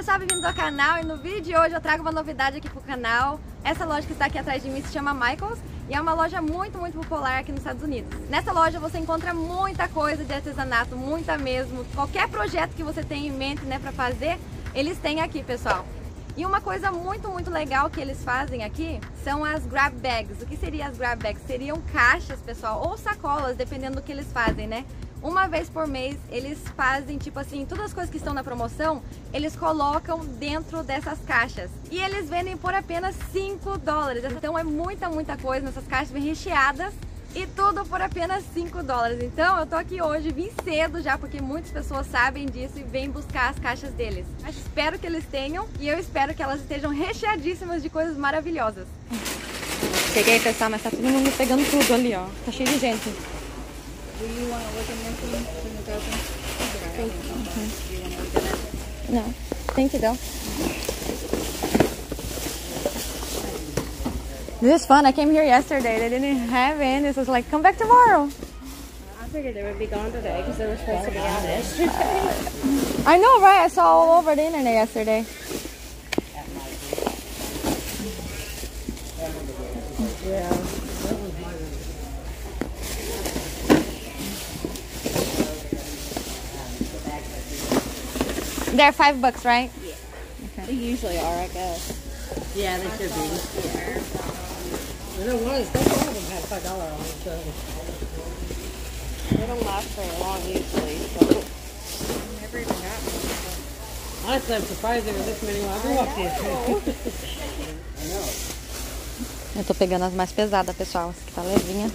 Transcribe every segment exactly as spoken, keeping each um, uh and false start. pessoal, bem-vindos ao canal, e no vídeo de hoje eu trago uma novidade aqui pro canal. Essa loja que está aqui atrás de mim se chama Michaels e é uma loja muito, muito popular aqui nos Estados Unidos. Nessa loja você encontra muita coisa de artesanato, muita mesmo. Qualquer projeto que você tenha em mente, né, pra fazer, eles têm aqui, pessoal. E uma coisa muito, muito legal que eles fazem aqui são as grab bags. O que seriam as grab bags? Seriam caixas, pessoal, ou sacolas, dependendo do que eles fazem, né? Uma vez por mês eles fazem, tipo assim, todas as coisas que estão na promoção, eles colocam dentro dessas caixas. E eles vendem por apenas cinco dólares. Então é muita, muita coisa nessas caixas bem recheadas. E tudo por apenas cinco dólares. Então eu tô aqui hoje, vim cedo já, porque muitas pessoas sabem disso e vêm buscar as caixas deles. Mas espero que eles tenham e eu espero que elas estejam recheadíssimas de coisas maravilhosas. Cheguei, pessoal, mas tá todo mundo pegando tudo ali, ó. Tá cheio de gente. No, thank you though. This is fun. I came here yesterday. They didn't have any. So it's like, come back tomorrow. I figured they would be gone today because they were supposed to be out yesterday. uh, I know, right? I saw all over the internet yesterday. Yeah. They're five bucks, right? Yeah. Okay. They usually are, I guess. Yeah, they should be. Yeah. You know what? All of them have five dollars on each other. They don't last very long usually, so I never even got them. Honestly, I'm surprised there were this many when I walked in. I know. Eu tô pegando as mais pesadas, pessoal. Essa que tá levinha.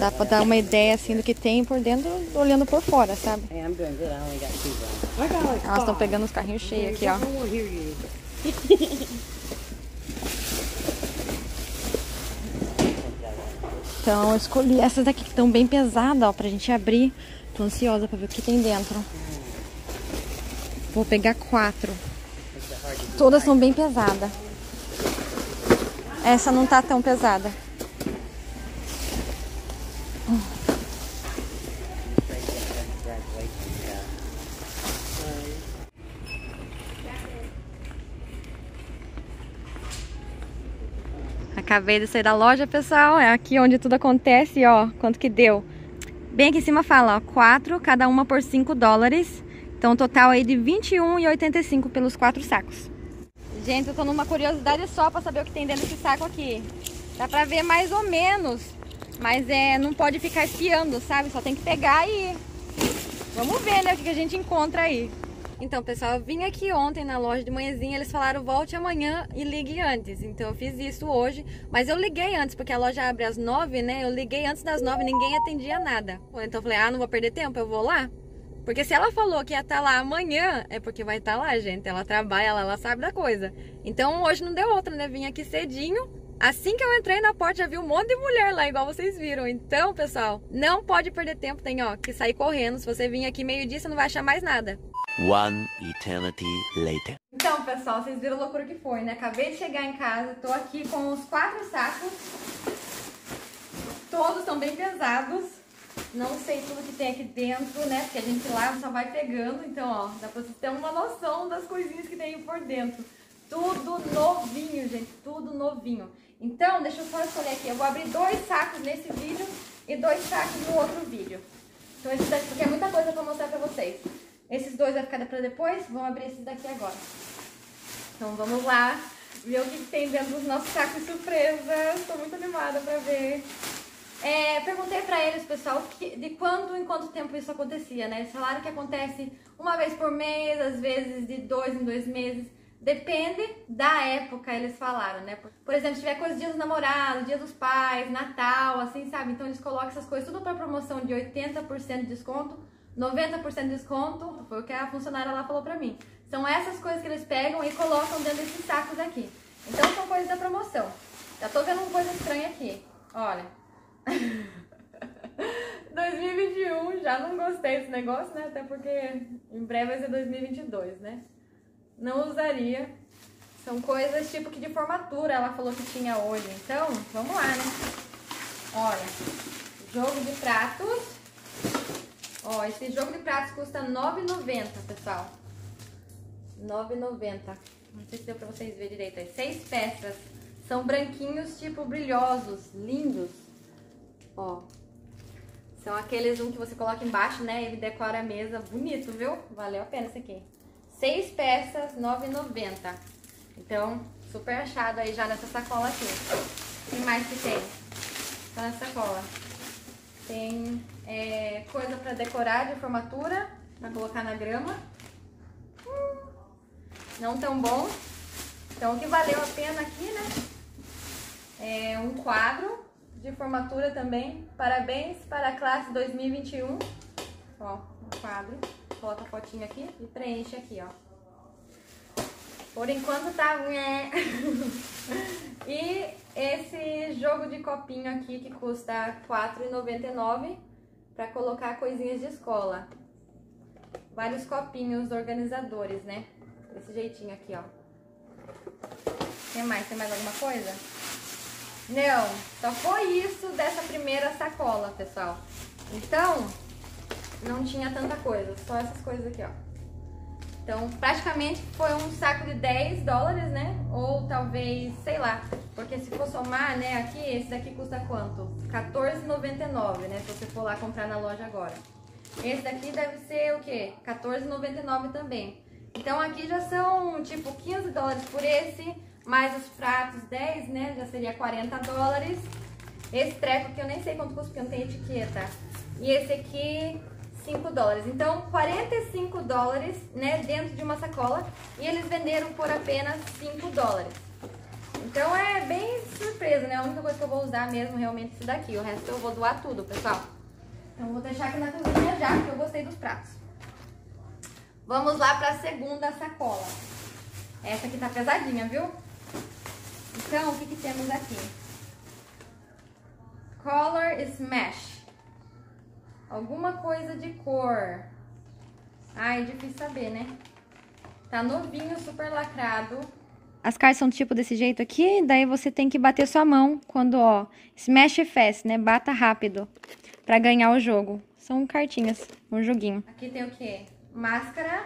Dá pra dar uma ideia assim do que tem por dentro, olhando por fora, sabe? Elas estão pegando os carrinhos cheios aqui, ó. Então eu escolhi essas daqui que estão bem pesadas, ó, pra gente abrir. Tô ansiosa pra ver o que tem dentro. Vou pegar quatro. Todas são bem pesadas. Essa não tá tão pesada. Acabei de sair da loja, pessoal. É aqui onde tudo acontece, ó. Quanto que deu? Bem aqui em cima fala, ó. Quatro, cada uma por cinco dólares. Então, total aí de vinte e um e oitenta e cinco pelos quatro sacos. Gente, eu tô numa curiosidade só pra saber o que tem dentro desse saco aqui. Dá pra ver mais ou menos. Mas é, não pode ficar espiando, sabe? Só tem que pegar e ir. Vamos ver, né, o que a gente encontra aí. Então, pessoal, eu vim aqui ontem na loja de manhãzinha, eles falaram volte amanhã e ligue antes. Então eu fiz isso hoje, mas eu liguei antes, porque a loja abre às nove, né? Eu liguei antes das nove, ninguém atendia nada. Então eu falei, ah, não vou perder tempo, eu vou lá. Porque se ela falou que ia estar lá amanhã, é porque vai estar lá, gente. Ela trabalha lá, ela sabe da coisa. Então hoje não deu outra, né? Vim aqui cedinho. Assim que eu entrei na porta, já vi um monte de mulher lá, igual vocês viram. Então, pessoal, não pode perder tempo, tem, ó, que sair correndo. Se você vir aqui meio-dia, você não vai achar mais nada. One eternity later. Então, pessoal, vocês viram a loucura que foi, né? Acabei de chegar em casa, tô aqui com os quatro sacos. Todos estão bem pesados. Não sei tudo que tem aqui dentro, né? Porque a gente lá só vai pegando. Então, ó, dá pra vocês terem uma noção das coisinhas que tem por dentro. Tudo novinho, gente, tudo novinho. Então, deixa eu só escolher aqui. Eu vou abrir dois sacos nesse vídeo e dois sacos no outro vídeo. Então, esse daqui, porque é muita coisa pra mostrar pra vocês. Esses dois vai ficar pra depois, vamos abrir esses daqui agora. Então, vamos lá ver o que tem dentro dos nossos sacos surpresa. Tô muito animada pra ver. É, perguntei pra eles, pessoal, que, de quando em quanto tempo isso acontecia, né? Eles falaram que acontece uma vez por mês, às vezes de dois em dois meses. Depende da época, eles falaram, né? Por exemplo, se tiver coisa dia dos namorados, dia dos pais, Natal, assim, sabe? Então eles colocam essas coisas tudo pra promoção de oitenta por cento de desconto, noventa por cento de desconto, foi o que a funcionária lá falou pra mim. São essas coisas que eles pegam e colocam dentro desses sacos aqui. Então são coisas da promoção. Já tô vendo uma coisa estranha aqui, olha. dois mil e vinte e um, já não gostei desse negócio, né? Até porque em breve vai ser dois mil e vinte e dois, né? Não usaria. São coisas tipo que de formatura ela falou que tinha hoje. Então, vamos lá, né? Olha, Jogo de pratos. Ó, esse jogo de pratos custa nove reais e noventa centavos, pessoal. nove reais e noventa centavos. Não sei se deu pra vocês verem direito. É seis peças. São branquinhos, tipo, brilhosos, lindos. Ó. São aqueles um que você coloca embaixo, né? Ele decora a mesa. Bonito, viu? Valeu a pena esse aqui. Seis peças, nove reais e noventa centavos. Então, super achado aí já nessa sacola aqui. O que mais que tem? Tá nessa sacola. Tem é, coisa pra decorar de formatura, pra colocar na grama. Hum, não tão bom. Então, o que valeu a pena aqui, né? É um quadro de formatura também. Parabéns para a classe dois mil e vinte e um. Ó, um quadro. Coloca a fotinha aqui e preenche aqui, ó. Por enquanto tá... E esse jogo de copinho aqui que custa quatro reais e noventa e nove centavos pra colocar coisinhas de escola. Vários copinhos organizadores, né? Desse jeitinho aqui, ó. Tem mais? Tem mais alguma coisa? Não, só foi isso dessa primeira sacola, pessoal. Então, não tinha tanta coisa, só essas coisas aqui, ó. Então, praticamente foi um saco de dez dólares, né? Ou talvez, sei lá, porque se for somar, né, aqui, esse daqui custa quanto? quatorze reais e noventa e nove centavos, né? Se você for lá comprar na loja agora. Esse daqui deve ser o quê? quatorze reais e noventa e nove centavos também. Então, aqui já são, tipo, quinze dólares por esse, mais os pratos, dez, né? Já seria quarenta dólares. Esse treco aqui eu nem sei quanto custa, porque não tem etiqueta. E esse aqui... cinco dólares. Então, quarenta e cinco dólares, né, dentro de uma sacola, e eles venderam por apenas cinco dólares. Então, é bem surpresa, né? A única coisa que eu vou usar mesmo realmente é isso daqui. O resto eu vou doar tudo, pessoal. Então, vou deixar aqui na cozinha já, porque eu gostei dos pratos. Vamos lá para a segunda sacola. Essa aqui tá pesadinha, viu? Então, o que que temos aqui? Color Smash. Alguma coisa de cor. Ai, difícil saber, né? Tá novinho, super lacrado. As cartas são tipo desse jeito aqui, daí você tem que bater sua mão quando, ó, smash fast, né? Bata rápido pra ganhar o jogo. São cartinhas, um joguinho. Aqui tem o quê? Máscara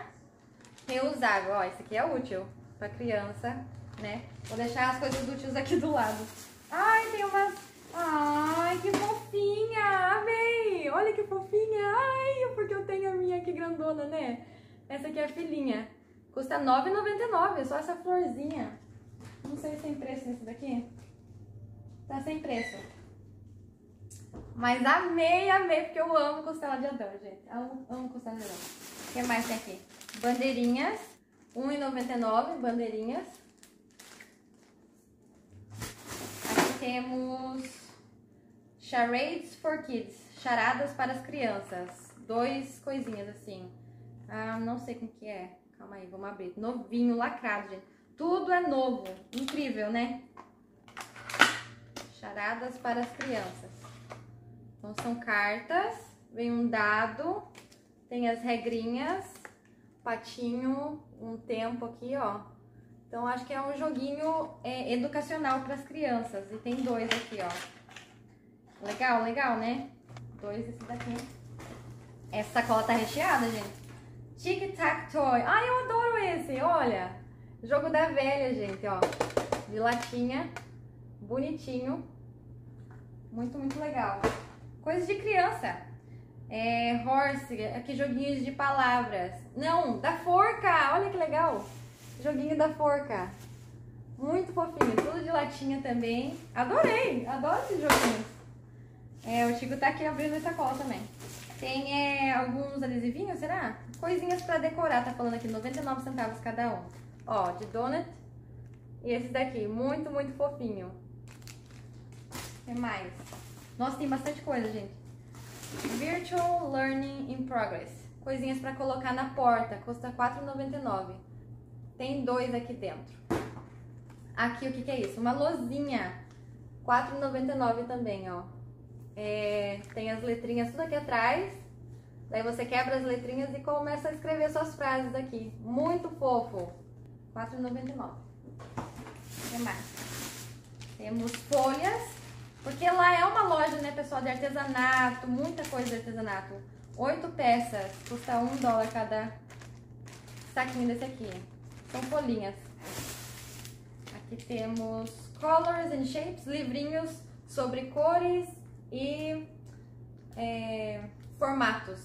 reusável. Ó, isso aqui é útil pra criança, né? Vou deixar as coisas úteis aqui do lado. Ai, tem umas... Ai, que fofinha! Amei! Olha que fofinha! Ai, porque eu tenho a minha aqui grandona, né? Essa aqui é a filhinha. Custa nove reais e noventa e nove centavos, só essa florzinha. Não sei se tem preço nesse daqui. Tá sem preço. Mas amei, amei, porque eu amo costela de Adão, gente. Amo, amo costela de Adão. O que mais tem aqui? Bandeirinhas. um real e noventa e nove centavos, bandeirinhas. Temos Charades for Kids, charadas para as crianças. Dois coisinhas assim. Ah, não sei com que é. Calma aí, vamos abrir. Novinho, lacrado, gente. Tudo é novo. Incrível, né? Charadas para as crianças. Então são cartas. Vem um dado. Tem as regrinhas. Patinho. Um tempo aqui, ó. Então, acho que é um joguinho é, educacional para as crianças. E tem dois aqui, ó. Legal, legal, né? Dois esse daqui. Essa sacola tá recheada, gente. Tic-Tac-Toy. Ai, eu adoro esse, olha. Jogo da velha, gente, ó. De latinha. Bonitinho. Muito, muito legal. Coisa de criança. É, horse. Aqui, joguinhos de palavras. Não, da forca. Olha que legal. Joguinho da forca. Muito fofinho. Tudo de latinha também. Adorei. Adoro esses joguinhos. É, o Tico tá aqui abrindo essa sacola também. Tem é, alguns adesivinhos, será? Coisinhas pra decorar. Tá falando aqui noventa e nove centavos cada um. Ó, de donut. E esse daqui. Muito, muito fofinho. O que mais? Nossa, tem bastante coisa, gente. Virtual Learning in Progress. Coisinhas pra colocar na porta. Custa quatro reais e noventa e nove centavos. Tem dois aqui dentro. Aqui, o que que é isso? Uma lozinha. quatro reais e noventa e nove centavos também, ó. É, tem as letrinhas tudo aqui atrás. Daí você quebra as letrinhas e começa a escrever suas frases aqui. Muito fofo. quatro reais e noventa e nove centavos. O que mais? Temos folhas. Porque lá é uma loja, né, pessoal, de artesanato, muita coisa de artesanato. Oito peças, custa um dólar cada saquinho desse aqui. São folhinhas. Aqui temos Colors and Shapes, livrinhos sobre cores e é, formatos.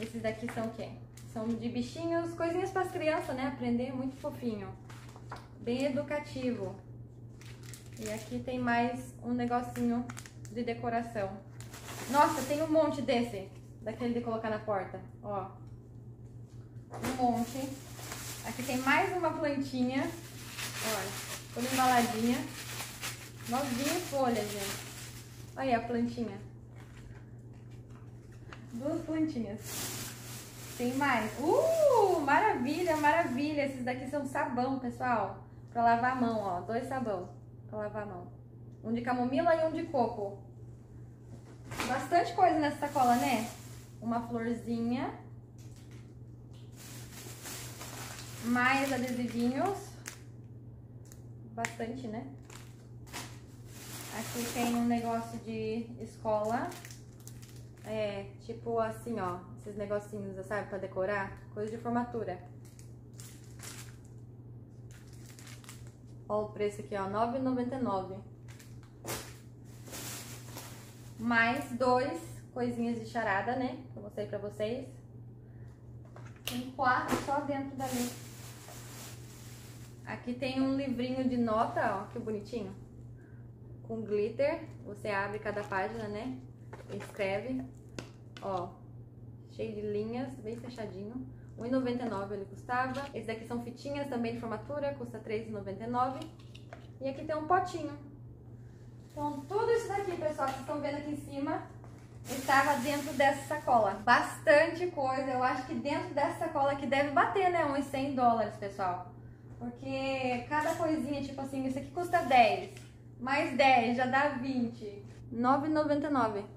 Esses daqui são o quê? São de bichinhos, coisinhas para as crianças, né? Aprender, muito fofinho. Bem educativo. E aqui tem mais um negocinho de decoração. Nossa, tem um monte desse. Daquele de colocar na porta, ó. Um monte. Aqui tem mais uma plantinha. Olha, toda embaladinha. Novinha folha, gente. Olha aí a plantinha. Duas plantinhas. Tem mais. Uh, maravilha, maravilha. Esses daqui são sabão, pessoal. Pra lavar a mão, ó. Dois sabão pra lavar a mão. Um de camomila e um de coco. Bastante coisa nessa sacola, né? Uma florzinha. Mais adesivinhos. Bastante, né? Aqui tem um negócio de escola. É, tipo assim, ó. Esses negocinhos, sabe? Pra decorar. Coisa de formatura. Ó o preço aqui, ó. nove reais e noventa e nove centavos. Mais dois coisinhas de charada, né? Que eu mostrei pra vocês. Tem quatro só dentro da lista. Aqui tem um livrinho de nota, ó. Que bonitinho. Com glitter. Você abre cada página, né? Escreve. Ó. Cheio de linhas. Bem fechadinho. um real e noventa e nove centavos ele custava. Esses daqui são fitinhas também de formatura. Custa três reais e noventa e nove centavos. E aqui tem um potinho. Então, tudo isso daqui, pessoal, que vocês estão vendo aqui em cima, estava dentro dessa sacola. Bastante coisa. Eu acho que dentro dessa sacola aqui deve bater, né? Uns cem dólares, pessoal. Porque cada coisinha, tipo assim, isso aqui custa dez. Mais dez, já dá vinte. nove reais e noventa e nove centavos.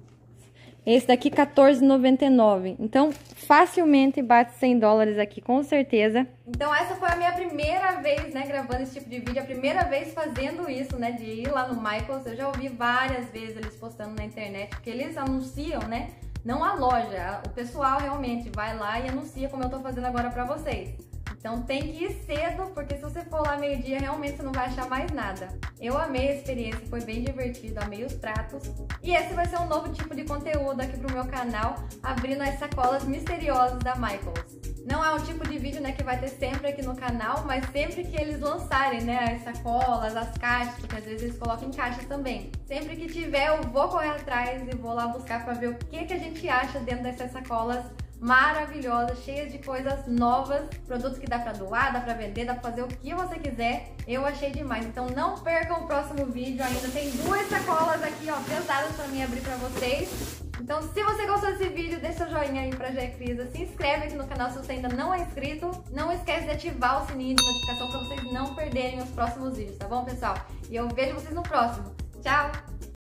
Esse daqui, quatorze reais e noventa e nove centavos. Então, facilmente bate cem dólares aqui, com certeza. Então, essa foi a minha primeira vez, né, gravando esse tipo de vídeo. A primeira vez fazendo isso, né, de ir lá no Michaels. Eu já ouvi várias vezes eles postando na internet, porque eles anunciam, né, não a loja. O pessoal realmente vai lá e anuncia, como eu tô fazendo agora pra vocês. Então, tem que ir cedo, porque se você for lá meio-dia, realmente você não vai achar mais nada. Eu amei a experiência, foi bem divertido, amei os pratos. E esse vai ser um novo tipo de conteúdo aqui pro meu canal, abrindo as sacolas misteriosas da Michaels. Não é um tipo de vídeo, né, que vai ter sempre aqui no canal, mas sempre que eles lançarem, né, as sacolas, as caixas, porque às vezes eles colocam em caixas também. Sempre que tiver, eu vou correr atrás e vou lá buscar pra ver o que, que a gente acha dentro dessas sacolas maravilhosa, cheia de coisas novas, produtos que dá pra doar, dá pra vender, dá pra fazer o que você quiser. Eu achei demais, então não percam o próximo vídeo. Ainda tem duas sacolas aqui, ó, pesadas pra mim abrir pra vocês. Então, se você gostou desse vídeo, deixa o joinha aí pra Jekriza, se inscreve aqui no canal se você ainda não é inscrito. Não esquece de ativar o sininho de notificação pra vocês não perderem os próximos vídeos, tá bom, pessoal? E eu vejo vocês no próximo. Tchau!